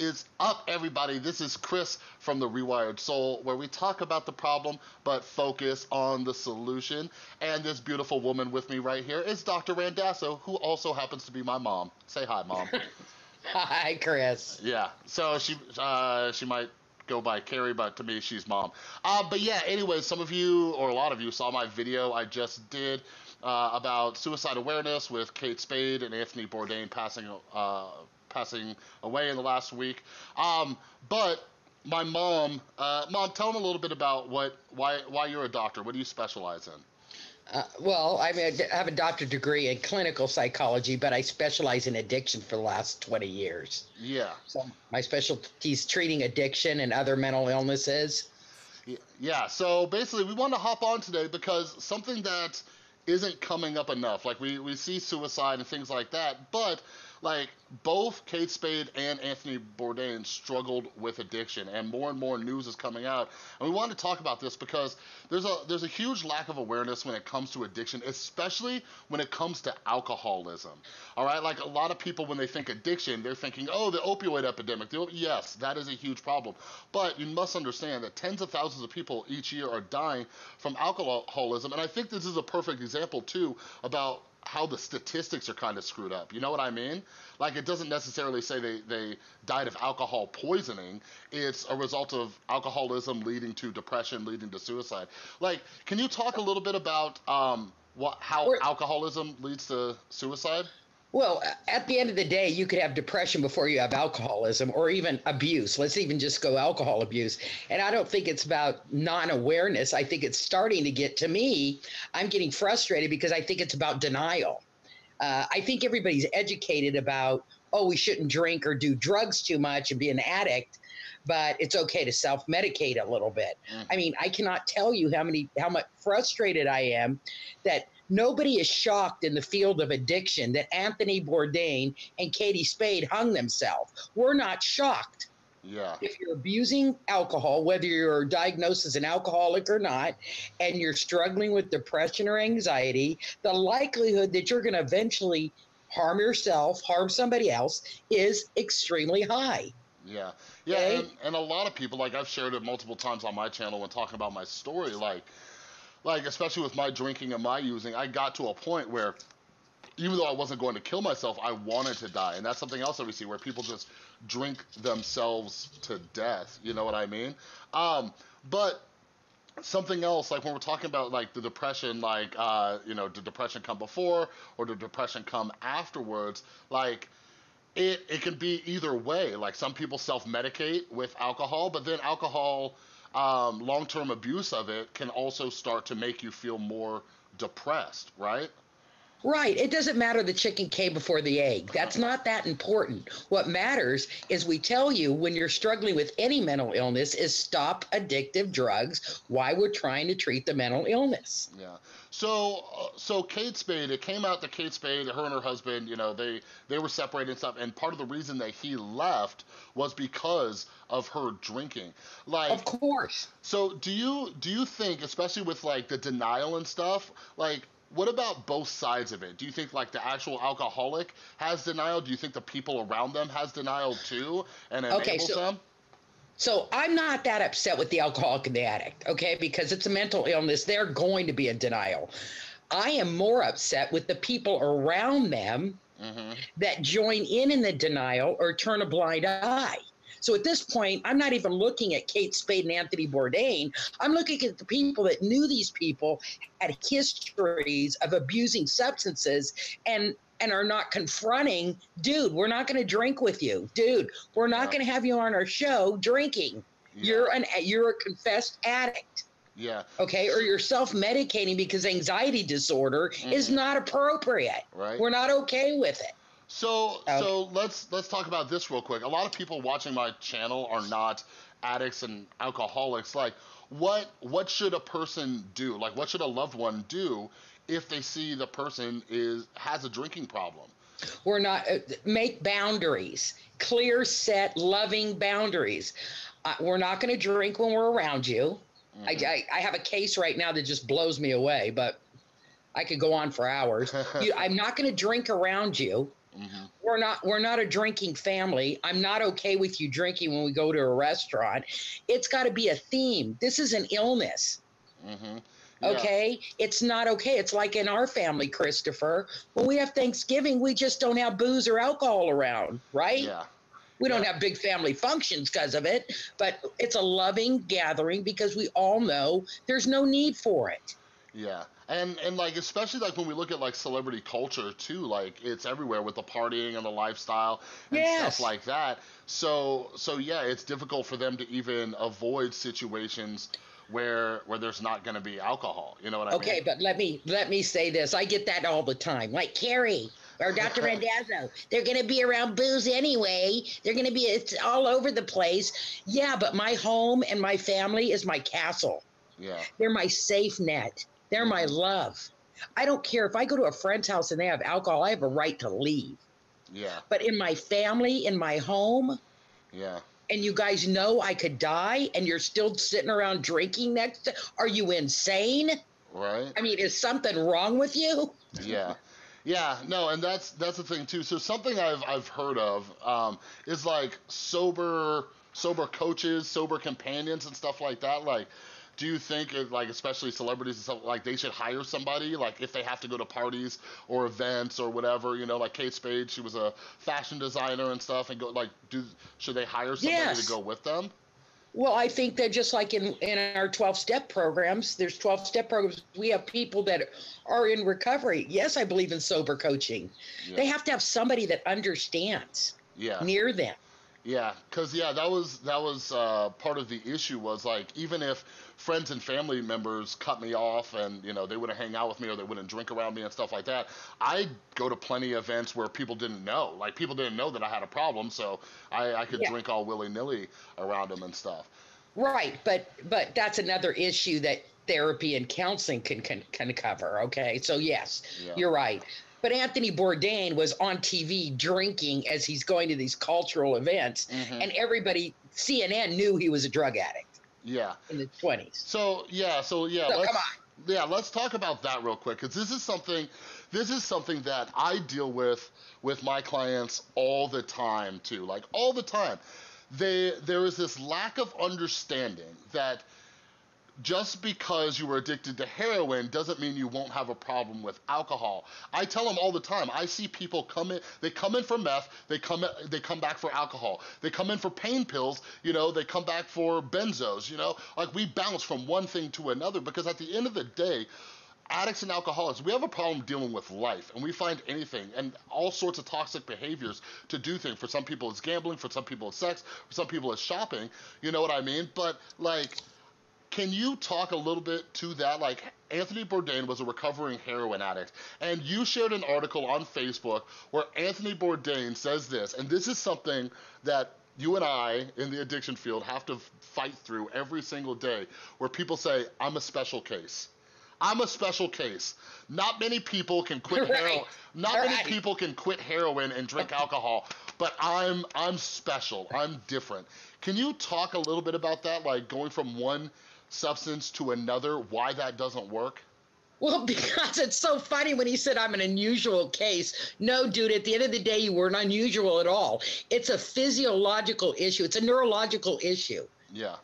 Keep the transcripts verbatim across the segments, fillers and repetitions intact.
What is up, everybody? This is Chris from The Rewired Soul, where we talk about the problem but focus on the solution. And this beautiful woman with me right here is Doctor Randazzo, who also happens to be my mom. Say hi, Mom. Hi, Chris. Yeah. So she uh, she might go by Carrie, but to me, she's Mom. Uh, but yeah, anyway, some of you, or a lot of you, saw my video I just did uh, about suicide awareness with Kate Spade and Anthony Bourdain passing uh, passing away in the last week. Um, but my mom, uh, Mom, tell them a little bit about what why why you're a doctor. What do you specialize in? Uh, well, I mean, I have a doctorate degree in clinical psychology, but I specialize in addiction for the last twenty years. Yeah. So my specialty is treating addiction and other mental illnesses. Yeah. So basically, we want to hop on today because something that isn't coming up enough. Like we, we see suicide and things like that, but like both Kate Spade and Anthony Bourdain struggled with addiction, and more and more news is coming out. And we wanted to talk about this because there's a there's a huge lack of awareness when it comes to addiction, especially when it comes to alcoholism. All right, like a lot of people, when they think addiction, they're thinking, oh, the opioid epidemic. The, yes, that is a huge problem. But you must understand that tens of thousands of people each year are dying from alcoholism. And I think this is a perfect example, too, about how the statistics are kind of screwed up. You know what I mean? Like, it doesn't necessarily say they, they died of alcohol poisoning. It's a result of alcoholism leading to depression, leading to suicide. Like, can you talk a little bit about um, what how or, alcoholism leads to suicide? Well, at the end of the day, you could have depression before you have alcoholism, or even abuse. Let's even just go alcohol abuse. And I don't think it's about non-awareness. I think it's starting to get to me. I'm getting frustrated because I think it's about denial. Uh, I think everybody's educated about, oh, we shouldn't drink or do drugs too much and be an addict, but it's okay to self-medicate a little bit. Mm. I mean, I cannot tell you how many, how much frustrated I am that nobody is shocked in the field of addiction that Anthony Bourdain and Katie Spade hung themselves. We're not shocked. Yeah. If you're abusing alcohol, whether you're diagnosed as an alcoholic or not, and you're struggling with depression or anxiety, the likelihood that you're going to eventually harm yourself, harm somebody else, is extremely high. Yeah. Yeah. Okay? And, and a lot of people, like I've shared it multiple times on my channel when talking about my story, like, Like, especially with my drinking and my using, I got to a point where even though I wasn't going to kill myself, I wanted to die. And that's something else that we see, where people just drink themselves to death. You know what I mean? Um, but something else, like when we're talking about, like, the depression, like, uh, you know, did depression come before or did depression come afterwards? Like, it, it can be either way. Like, some people self-medicate with alcohol, but then alcohol... Um, long-term abuse of it can also start to make you feel more depressed, right? Right. It doesn't matter the chicken came before the egg. That's not that important. What matters is, we tell you when you're struggling with any mental illness is stop addictive drugs while we're trying to treat the mental illness. Yeah. So, uh, so Kate Spade, it came out that Kate Spade, her and her husband, you know, they, they were separated and stuff. And part of the reason that he left was because of her drinking. Like, of course. So do you, do you think, especially with like the denial and stuff, like, what about both sides of it? Do you think like the actual alcoholic has denial? Do you think the people around them has denial too, and enables okay, so, them? So I'm not that upset with the alcoholic and the addict, okay? Because it's a mental illness. They're going to be in denial. I am more upset with the people around them mm-hmm. that join in in the denial or turn a blind eye. So at this point, I'm not even looking at Kate Spade and Anthony Bourdain. I'm looking at the people that knew these people, had histories of abusing substances, and and are not confronting, dude, we're not going to drink with you. Dude, we're not yeah. going to have you on our show drinking. Yeah. You're an you're a confessed addict. Yeah. Okay, or you're self-medicating because anxiety disorder mm-hmm. is not appropriate. Right. We're not okay with it. So okay. so let's let's talk about this real quick. A lot of people watching my channel are not addicts and alcoholics. Like, what what should a person do? Like, what should a loved one do if they see the person is has a drinking problem? We're not uh, make boundaries, clear, set, loving boundaries. Uh, we're not going to drink when we're around you. Mm-hmm. I, I I have a case right now that just blows me away, but I could go on for hours. you, I'm not going to drink around you. Mm-hmm. We're not we're not a drinking family. I'm not okay with you drinking when we go to a restaurant. It's got to be a theme. This is an illness. Mm-hmm. Yeah. Okay? It's not okay. It's like in our family, Christopher. When we have Thanksgiving, we just don't have booze or alcohol around, right? Yeah. We yeah. don't have big family functions because of it, but it's a loving gathering because we all know there's no need for it. Yeah. And, and like, especially, like, when we look at, like, celebrity culture, too, like, it's everywhere with the partying and the lifestyle and yes. stuff like that. So, so yeah, it's difficult for them to even avoid situations where where there's not going to be alcohol. You know what I okay, mean? Okay, but let me, let me say this. I get that all the time. Like, Carrie or Doctor Randazzo, they're going to be around booze anyway. They're going to be, it's all over the place. Yeah, but my home and my family is my castle. Yeah. They're my safe net. They're my love. I don't care if I go to a friend's house and they have alcohol, I have a right to leave. Yeah. But in my family, in my home, yeah. and you guys know I could die and you're still sitting around drinking next to, are you insane? Right. I mean, is something wrong with you? Yeah. Yeah, no, and that's that's the thing too. So something I've I've heard of um, is like sober sober coaches, sober companions and stuff like that. Like, do you think, like, especially celebrities and stuff, like, they should hire somebody, like, if they have to go to parties or events or whatever, you know, like Kate Spade, she was a fashion designer and stuff, and go, like, do should they hire somebody yes. to go with them? Well, I think that just like in, in our twelve-step programs, there's twelve-step programs. We have people that are in recovery. Yes, I believe in sober coaching. Yeah. They have to have somebody that understands yeah. near them. Yeah, because, yeah, that was that was uh, part of the issue was, like, even if friends and family members cut me off and, you know, they wouldn't hang out with me or they wouldn't drink around me and stuff like that, I'd go to plenty of events where people didn't know. Like, people didn't know that I had a problem, so I, I could yeah. drink all willy-nilly around them and stuff. Right, but, but that's another issue that therapy and counseling can, can, can cover, okay? So, yes, yeah. you're right. But Anthony Bourdain was on T V drinking as he's going to these cultural events, mm-hmm. and everybody, C N N knew he was a drug addict. Yeah. In the twenties. So, yeah, so, yeah. So, let's, come on. Yeah, let's talk about that real quick, because this is something, this is something that I deal with with my clients all the time, too. Like, all the time. They, there is this lack of understanding that just because you were addicted to heroin doesn't mean you won't have a problem with alcohol. I tell them all the time. I see people come in. They come in for meth. They come. They come back for alcohol. They come in for pain pills. You know. They come back for benzos. You know. Like, we bounce from one thing to another, because at the end of the day, addicts and alcoholics, we have a problem dealing with life, and we find anything and all sorts of toxic behaviors to do things. For some people, it's gambling. For some people, it's sex. For some people, it's shopping. You know what I mean? But, like, can you talk a little bit to that? Like, Anthony Bourdain was a recovering heroin addict, and you shared an article on Facebook where Anthony Bourdain says this, and this is something that you and I in the addiction field have to fight through every single day, where people say, I'm a special case. I'm a special case. Not many people can quit right. heroin. Not right. many people can quit heroin and drink alcohol, but I'm I'm special. I'm different. Can you talk a little bit about that, like going from one substance to another, why that doesn't work? Well, because it's so funny when he said, I'm an unusual case. No, dude, at the end of the day, you weren't unusual at all. It's a physiological issue. It's a neurological issue. Yeah.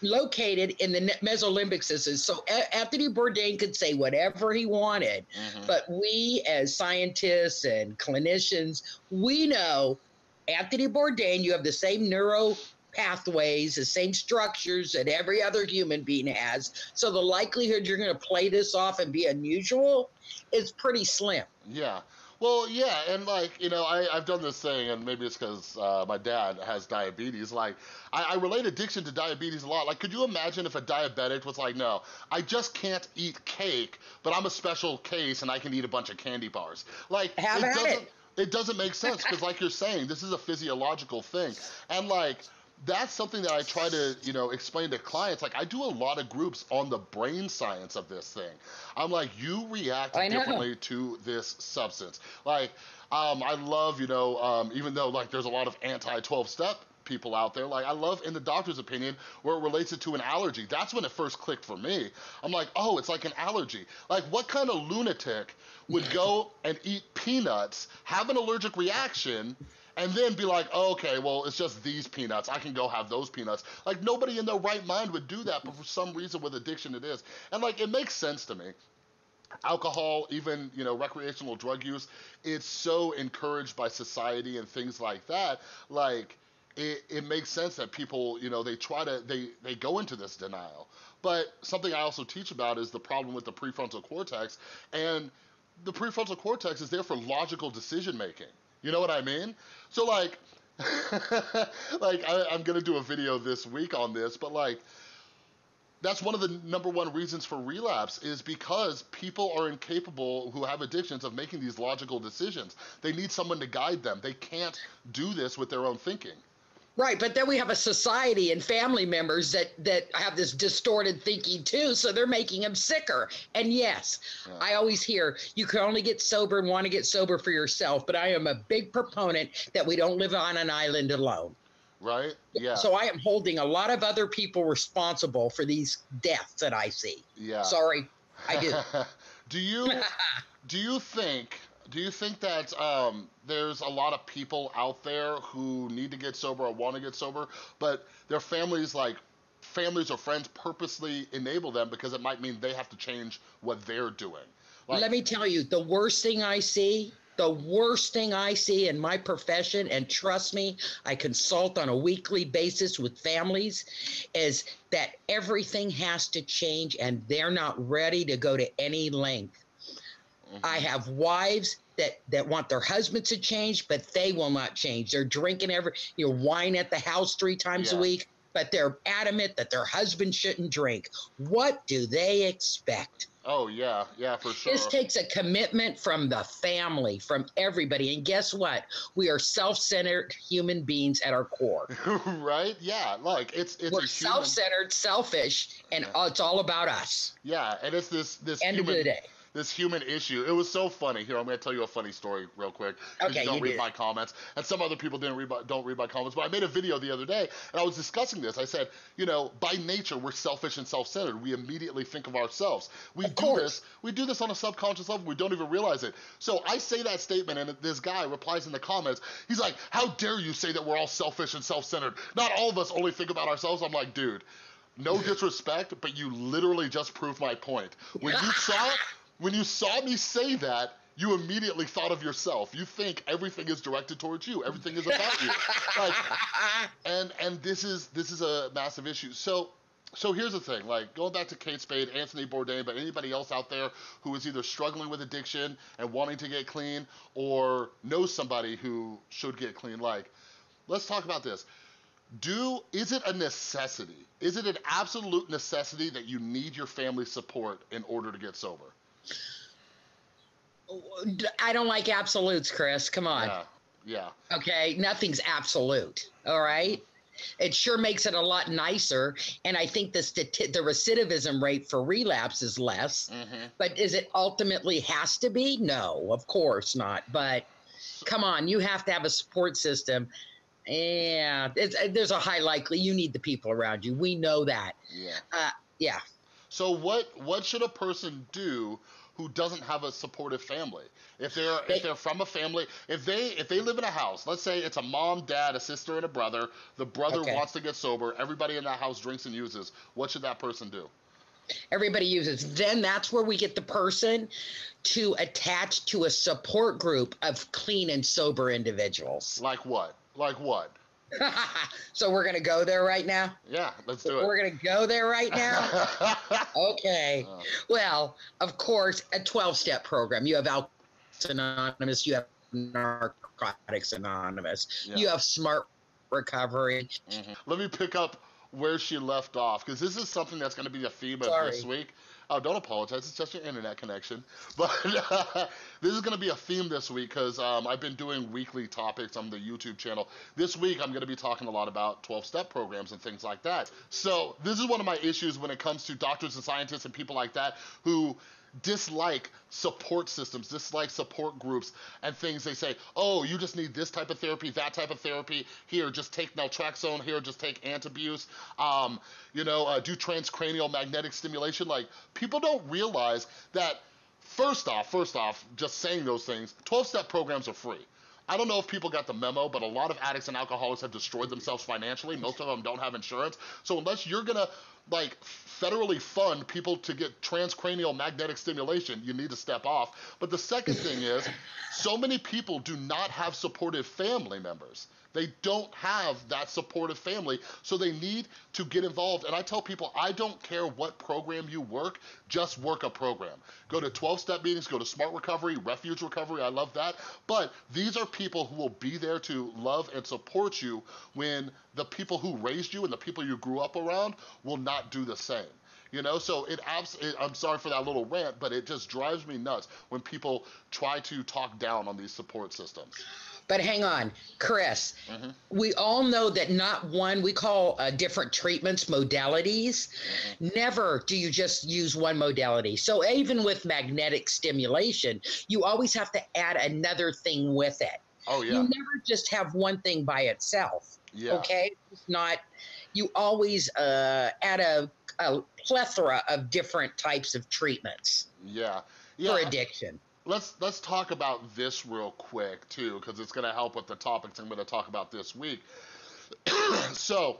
Located in the mesolimbic system. So Anthony Bourdain could say whatever he wanted, mm-hmm. but we as scientists and clinicians, we know Anthony Bourdain, you have the same neuro pathways, the same structures that every other human being has. So the likelihood you're going to play this off and be unusual is pretty slim. Yeah. Well, yeah, and, like, you know, I, I've done this thing, and maybe it's because uh, my dad has diabetes. Like, I, I relate addiction to diabetes a lot. Like, could you imagine if a diabetic was like, no, I just can't eat cake, but I'm a special case, and I can eat a bunch of candy bars. Like, Have it, at doesn't, it. it doesn't make sense, because, like you're saying, this is a physiological thing. And, like, that's something that I try to, you know, explain to clients. Like, I do a lot of groups on the brain science of this thing. I'm like, you react differently to this substance. Like, um, I love, you know, um, even though, like, there's a lot of anti twelve-step people out there. Like, I love In the Doctor's Opinion, where it relates it to an allergy. That's when it first clicked for me. I'm like, oh, it's like an allergy. Like, what kind of lunatic would go and eat peanuts, have an allergic reaction, and then be like, oh, okay, well, it's just these peanuts. I can go have those peanuts. Like, nobody in their right mind would do that, but for some reason with addiction it is. And, like, it makes sense to me. Alcohol, even, you know, recreational drug use, it's so encouraged by society and things like that. Like, it, it makes sense that people, you know, they try to, they, they go into this denial. But something I also teach about is the problem with the prefrontal cortex. And the prefrontal cortex is there for logical decision making. You know what I mean? So, like, like I, I'm going to do a video this week on this, but, like, that's one of the number one reasons for relapse, is because people are incapable, who have addictions, of making these logical decisions. They need someone to guide them. They can't do this with their own thinking. Right, but then we have a society and family members that, that have this distorted thinking too, so they're making them sicker. And yes, yeah. I always hear, you can only get sober and want to get sober for yourself, but I am a big proponent that we don't live on an island alone. Right? Yeah. So I am holding a lot of other people responsible for these deaths that I see. Yeah. Sorry, I do. do you do you think do you think that um, there's a lot of people out there who need to get sober or want to get sober, but their families, like families or friends, purposely enable them because it might mean they have to change what they're doing? Like, let me tell you, the worst thing I see. The worst thing I see in my profession, and trust me, I consult on a weekly basis with families, is that everything has to change and they're not ready to go to any length. Mm-hmm. I have wives that, that want their husbands to change, but they will not change. They're drinking every, you know, wine at the house three times yeah. a week, but they're adamant that their husband shouldn't drink. What do they expect? Oh, yeah. Yeah, for sure. This takes a commitment from the family, from everybody. And guess what? We are self-centered human beings at our core. Right? Yeah. Like, it's, it's We're self-centered, selfish, and yeah. it's all about us. Yeah. And it's this, this end human, of the day. This human issue. It was so funny. Here, I'm going to tell you a funny story real quick. Okay, you don't you read did. my comments. And some other people didn't read my, don't read my comments. But I made a video the other day, and I was discussing this. I said, you know, by nature, we're selfish and self-centered. We immediately think of ourselves. We of do course. this. We do this on a subconscious level. We don't even realize it. So I say that statement, and this guy replies in the comments. He's like, how dare you say that we're all selfish and self-centered? Not all of us only think about ourselves. I'm like, dude, no disrespect, but you literally just proved my point. When you saw it, When you saw me say that, you immediately thought of yourself. You think everything is directed towards you. Everything is about you. Like, and and this is this is a massive issue. So so here's the thing. Like, going back to Kate Spade, Anthony Bourdain, but anybody else out there who is either struggling with addiction and wanting to get clean, or knows somebody who should get clean. Like, let's talk about this. Do is it a necessity? Is it an absolute necessity that you need your family support in order to get sober? I don't like absolutes, Chris. Come on. Yeah. yeah. Okay. Nothing's absolute. All right. It sure makes it a lot nicer. And I think the, the recidivism rate for relapse is less. Mm-hmm. But is it ultimately has to be? No, of course not. But come on, you have to have a support system. Yeah. It's, there's a high likely you need the people around you. We know that. Yeah. Uh, yeah. So what what should a person do who doesn't have a supportive family? If they're they, if they're from a family, if they if they live in a house, let's say it's a mom, dad, a sister, and a brother. The brother okay. wants to get sober. Everybody in that house drinks and uses. What should that person do? Everybody uses. Then that's where we get the person to attach to a support group of clean and sober individuals. Like what? Like what? So we're going to go there right now? Yeah, let's do it. We're going to go there right now? Okay. Oh. Well, of course, a twelve-step program. You have Alcoholics Anonymous. You have Narcotics Anonymous. Yeah. You have Smart Recovery. Mm-hmm. Let me pick up where she left off, because this is something that's going to be the theme Sorry. of this week. Oh, don't apologize. It's just your internet connection. But uh, this is going to be a theme this week, because um, I've been doing weekly topics on the YouTube channel. This week, I'm going to be talking a lot about twelve-step programs and things like that. So this is one of my issues when it comes to doctors and scientists and people like that who dislike support systems, dislike support groups and things. They say, oh, you just need this type of therapy, that type of therapy. Here, just take naltrexone. Here, just take antabuse. Um, you know, uh, do transcranial magnetic stimulation. Like, people don't realize that first off, first off, just saying those things, twelve-step programs are free. I don't know if people got the memo, but a lot of addicts and alcoholics have destroyed themselves financially. Most of them don't have insurance. So unless you're going to, like, federally fund people to get transcranial magnetic stimulation, you need to step off. But the second thing is, so many people do not have supportive family members. They don't have that supportive family, so they need to get involved. And I tell people, I don't care what program you work, just work a program. Go to twelve-step meetings, go to Smart Recovery, Refuge Recovery, I love that. But these are people who will be there to love and support you when the people who raised you and the people you grew up around will not do the same. You know, so it, abs it, I'm sorry for that little rant, but it just drives me nuts when people try to talk down on these support systems. But hang on, Chris, mm-hmm. we all know that not one, we call uh, different treatments modalities. Mm-hmm. Never do you just use one modality. So even with magnetic stimulation, you always have to add another thing with it. Oh, yeah. You never just have one thing by itself. Yeah. Okay. It's not, you always uh, add a, a plethora of different types of treatments. Yeah. Yeah. For addiction. Let's let's talk about this real quick, too, because it's going to help with the topics I'm going to talk about this week. So,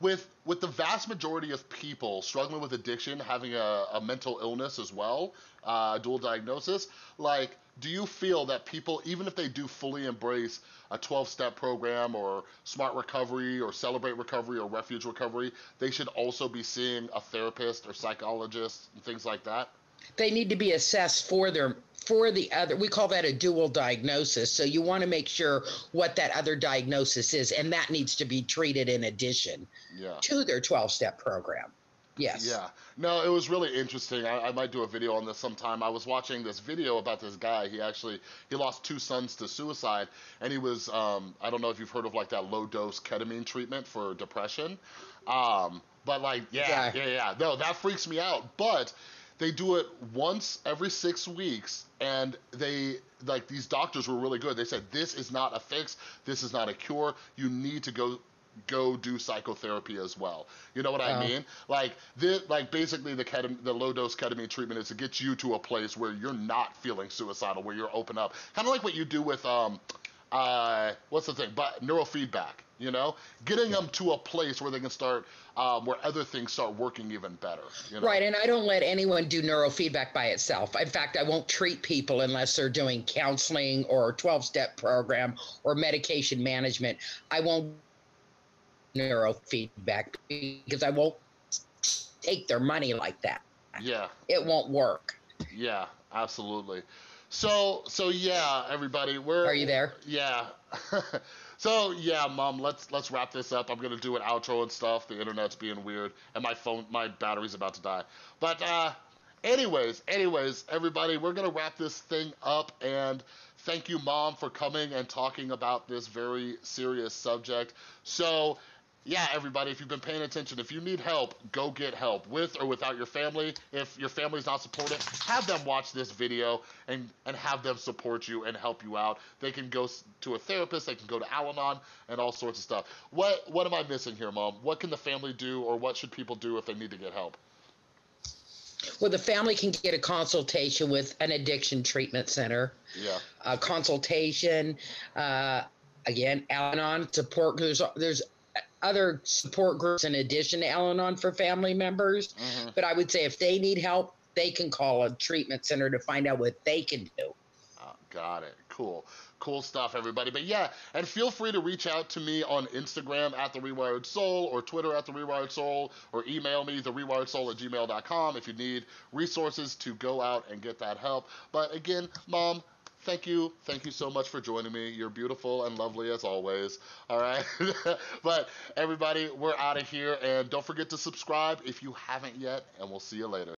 with with the vast majority of people struggling with addiction, having a, a mental illness as well, uh, dual diagnosis, like, do you feel that people, even if they do fully embrace a twelve-step program or Smart Recovery or Celebrate Recovery or Refuge Recovery, they should also be seeing a therapist or psychologist and things like that? They need to be assessed for their for the other. We call that a dual diagnosis. So you want to make sure what that other diagnosis is, and that needs to be treated in addition yeah. to their twelve-step program. Yes. Yeah. No, it was really interesting. I, I might do a video on this sometime. I was watching this video about this guy. He actually, he lost two sons to suicide, and he was, um, I don't know if you've heard of like that low-dose ketamine treatment for depression. Um, but like, yeah, yeah, yeah, yeah. No, that freaks me out. But they do it once every six weeks, and they, like, these doctors were really good. They said, this is not a fix. This is not a cure. You need to go go do psychotherapy as well. You know what yeah. I mean? Like, this, like basically the, ketam the low-dose ketamine treatment is to get you to a place where you're not feeling suicidal, where you're open up. Kind of like what you do with, um, uh, what's the thing, but neurofeedback, you know? Getting them to a place where they can start... Um, where other things start working even better. You know? Right, and I don't let anyone do neurofeedback by itself. In fact, I won't treat people unless they're doing counseling or twelve-step program or medication management. I won't neurofeedback because I won't take their money like that. Yeah. It won't work. Yeah, absolutely. So, so yeah, everybody, we're... Are you there? Yeah. So yeah, Mom, let's let's wrap this up. I'm gonna do an outro and stuff. The internet's being weird, and my phone, my battery's about to die. But uh, anyways, anyways, everybody, we're gonna wrap this thing up. And thank you, Mom, for coming and talking about this very serious subject. So yeah, everybody, if you've been paying attention, if you need help, go get help with or without your family. If your family's not supportive, have them watch this video and, and have them support you and help you out. They can go to a therapist. They can go to Al-Anon and all sorts of stuff. What, what am I missing here, Mom? What can the family do, or what should people do if they need to get help? Well, the family can get a consultation with an addiction treatment center. Yeah. A consultation. Uh, again, Al-Anon support. There's, there's other support groups in addition to Al-Anon for family members. Mm-hmm. But I would say if they need help, they can call a treatment center to find out what they can do. Oh, got it. Cool. Cool stuff, everybody. But yeah, and feel free to reach out to me on Instagram at The Rewired Soul, or Twitter at The Rewired Soul, or email me the rewired soul at gmail dot com if you need resources to go out and get that help. But again, Mom, thank you. Thank you so much for joining me. You're beautiful and lovely as always. All right. But everybody, we're out of here. And don't forget to subscribe if you haven't yet. And we'll see you later.